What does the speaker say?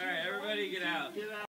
Alright, everybody get out.